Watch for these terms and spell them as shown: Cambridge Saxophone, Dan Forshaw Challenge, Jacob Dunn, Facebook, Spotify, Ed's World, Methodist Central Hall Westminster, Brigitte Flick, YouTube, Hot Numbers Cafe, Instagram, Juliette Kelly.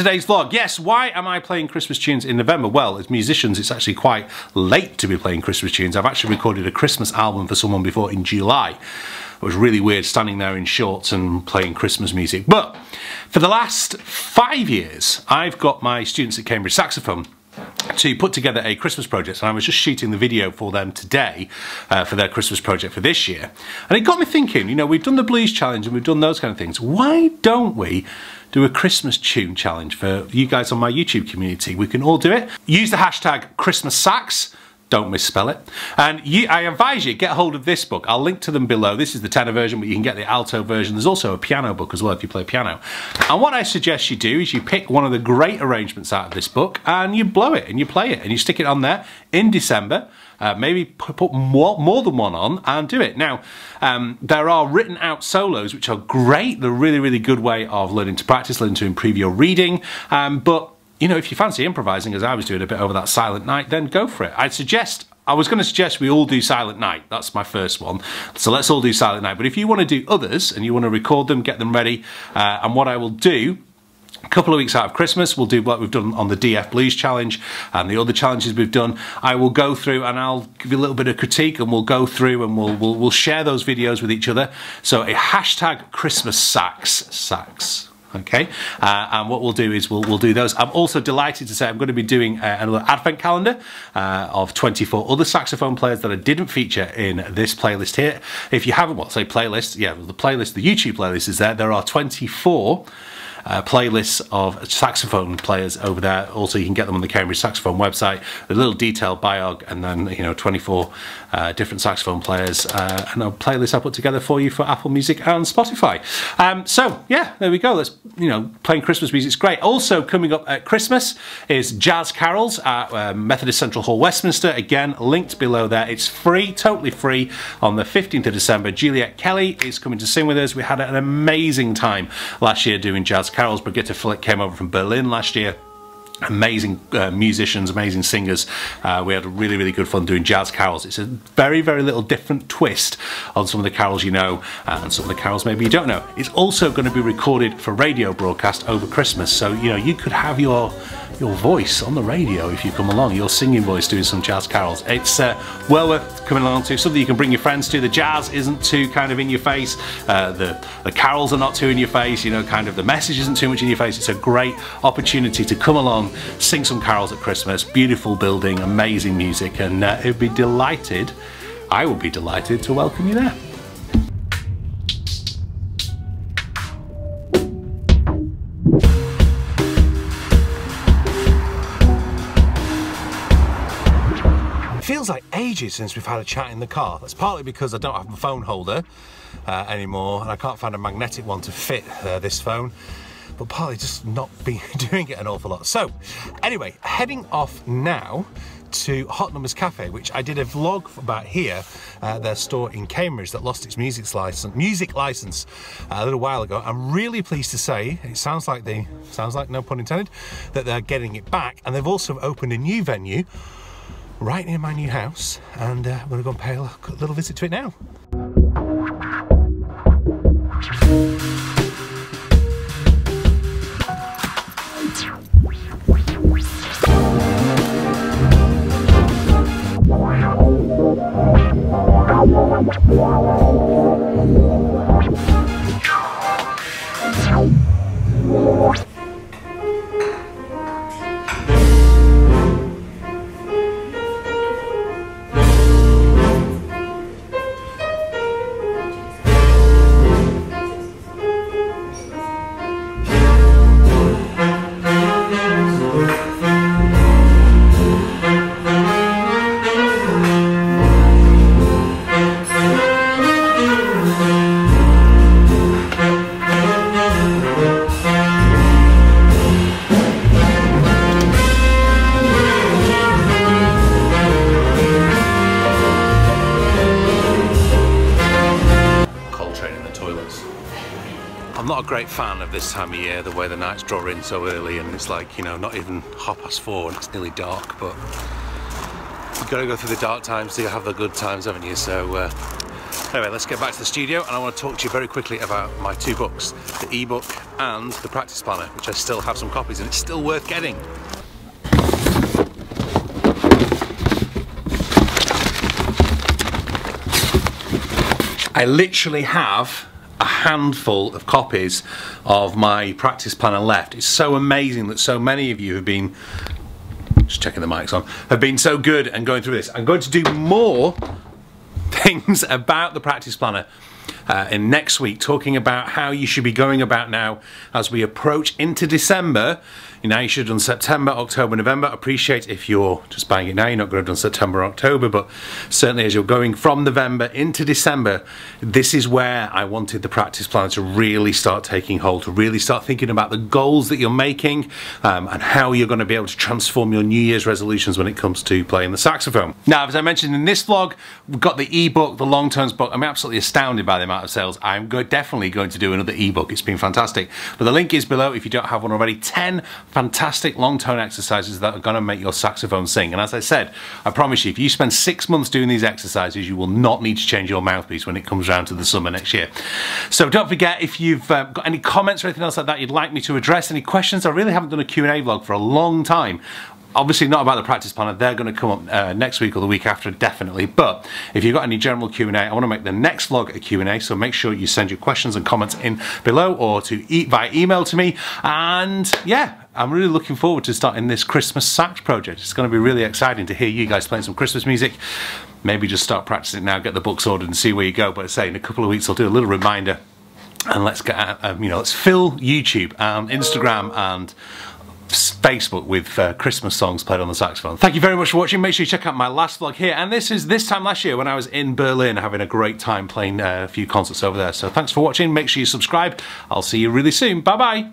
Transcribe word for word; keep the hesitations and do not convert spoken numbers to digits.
Today's vlog. Yes, why am I playing Christmas tunes in November? Well, as musicians, it's actually quite late to be playing Christmas tunes. I've actually recorded a Christmas album for someone before in July. It was really weird standing there in shorts and playing Christmas music. But for the last five years, I've got my students at Cambridge Saxophone to put together a Christmas project, and I was just shooting the video for them today uh, for their Christmas project for this year. And it got me thinking, you know, we've done the Blues Challenge and we've done those kind of things. Why don't we do a Christmas tune challenge for you guys on my YouTube community? We can all do it. Use the hashtag Christmas Sax. Don't misspell it. And you, I advise you, get hold of this book. I'll link to them below. This is the tenor version, but you can get the alto version. There's also a piano book as well if you play piano. And what I suggest you do is you pick one of the great arrangements out of this book and you blow it and you play it and you stick it on there in December. Uh, maybe put more, more than one on and do it. Now, um, there are written out solos, which are great. They're a really, really good way of learning to practice, learning to improve your reading, um, but you know, if you fancy improvising, as I was doing a bit over that Silent Night, then go for it. I'd suggest, I was going to suggest we all do Silent Night. That's my first one. So let's all do Silent Night. But if you want to do others and you want to record them, get them ready. Uh, and what I will do, a couple of weeks out of Christmas, we'll do what we've done on the D F Blues Challenge and the other challenges we've done. I will go through and I'll give you a little bit of critique, and we'll go through and we'll we'll, we'll share those videos with each other. So a hashtag Christmas Sax, Sax. Okay, uh, and what we'll do is we'll, we'll do those. I'm also delighted to say I'm going to be doing uh, another advent calendar uh, of twenty-four other saxophone players that I didn't feature in this playlist here. If you haven't, well, say playlist, yeah, the playlist, the YouTube playlist is there. There are twenty-four Uh, playlists of saxophone players over there. Also, you can get them on the Cambridge Saxophone website, a little detailed biog, and then, you know, twenty-four uh, different saxophone players uh, and a playlist I put together for you for Apple Music and Spotify. Um, so yeah, there we go. That's, you know, playing Christmas music is great. Also coming up at Christmas is Jazz Carols at uh, Methodist Central Hall Westminster, again linked below there. It's free, totally free, on the fifteenth of December. Juliette Kelly is coming to sing with us. We had an amazing time last year doing Jazz Carols. Brigitte Flick came over from Berlin last year. Amazing uh, musicians, amazing singers. Uh, we had really, really good fun doing Jazz Carols. It's a very, very little different twist on some of the carols you know and some of the carols maybe you don't know. It's also going to be recorded for radio broadcast over Christmas. So, you know, you could have your your voice on the radio if you come along, your singing voice doing some Jazz Carols. It's uh, well worth coming along to, something you can bring your friends to. The jazz isn't too kind of in your face, uh, the, the carols are not too in your face, you know, kind of the message isn't too much in your face. It's a great opportunity to come along, sing some carols at Christmas. Beautiful building, amazing music, and uh, it'd be delighted, I would be delighted to welcome you there. Feels like ages since we've had a chat in the car. That's partly because I don't have my phone holder uh, anymore, and I can't find a magnetic one to fit uh, this phone. but partly just not been doing it an awful lot. So anyway, heading off now to Hot Numbers Cafe, which I did a vlog about here, uh, their store in Cambridge that lost its music license, music license a little while ago. I'm really pleased to say, it sounds like they, sounds like no pun intended, that they're getting it back, and they've also opened a new venue right near my new house, and uh, I'm gonna go and pay a little visit to it now. Not a great fan of this time of year, the way the nights draw in so early, and it's like, you know, not even half past four and it's nearly dark, but you've got to go through the dark times so you'll have the good times, haven't you? So uh, anyway, let's get back to the studio, and I want to talk to you very quickly about my two books, the ebook and the practice planner, which I still have some copies and it's still worth getting. I literally have a handful of copies of my practice planner left. It's so amazing that so many of you have been, just checking the mics on, have been so good and going through this. I'm going to do more things about the practice planner uh, in next week, talking about how you should be going about now as we approach into December. You know, you should have done September, October, November. I appreciate if you're just buying it now, you're not going to have done September or October, but certainly as you're going from November into December, this is where I wanted the practice plan to really start taking hold, to really start thinking about the goals that you're making um, and how you're going to be able to transform your New Year's resolutions when it comes to playing the saxophone. Now, as I mentioned in this vlog, we've got the ebook, the Long Tones book. I'm absolutely astounded by the amount of sales. I'm go definitely going to do another ebook. It's been fantastic. But the link is below if you don't have one already. ten fantastic long tone exercises that are going to make your saxophone sing. And as I said, I promise you, if you spend six months doing these exercises, you will not need to change your mouthpiece when it comes round to the summer next year. So don't forget, if you've uh, got any comments or anything else like that you'd like me to address, any questions, I really haven't done a Q and A vlog for a long time. Obviously not about the practice planner, they're going to come up uh, next week or the week after, definitely, but if you've got any general Q and A, I want to make the next vlog a Q and A, so make sure you send your questions and comments in below or to e by email to me, and yeah, I'm really looking forward to starting this Christmas sax project. It's going to be really exciting to hear you guys playing some Christmas music. Maybe just start practicing now, get the books ordered and see where you go, but I say in a couple of weeks I'll do a little reminder, and let's get, out, um, you know, let's fill YouTube and Instagram and Facebook with uh, Christmas songs played on the saxophone. Thank you very much for watching. Make sure you check out my last vlog here, and this is this time last year when I was in Berlin having a great time playing uh, a few concerts over there. So thanks for watching. Make sure you subscribe. I'll see you really soon. Bye bye.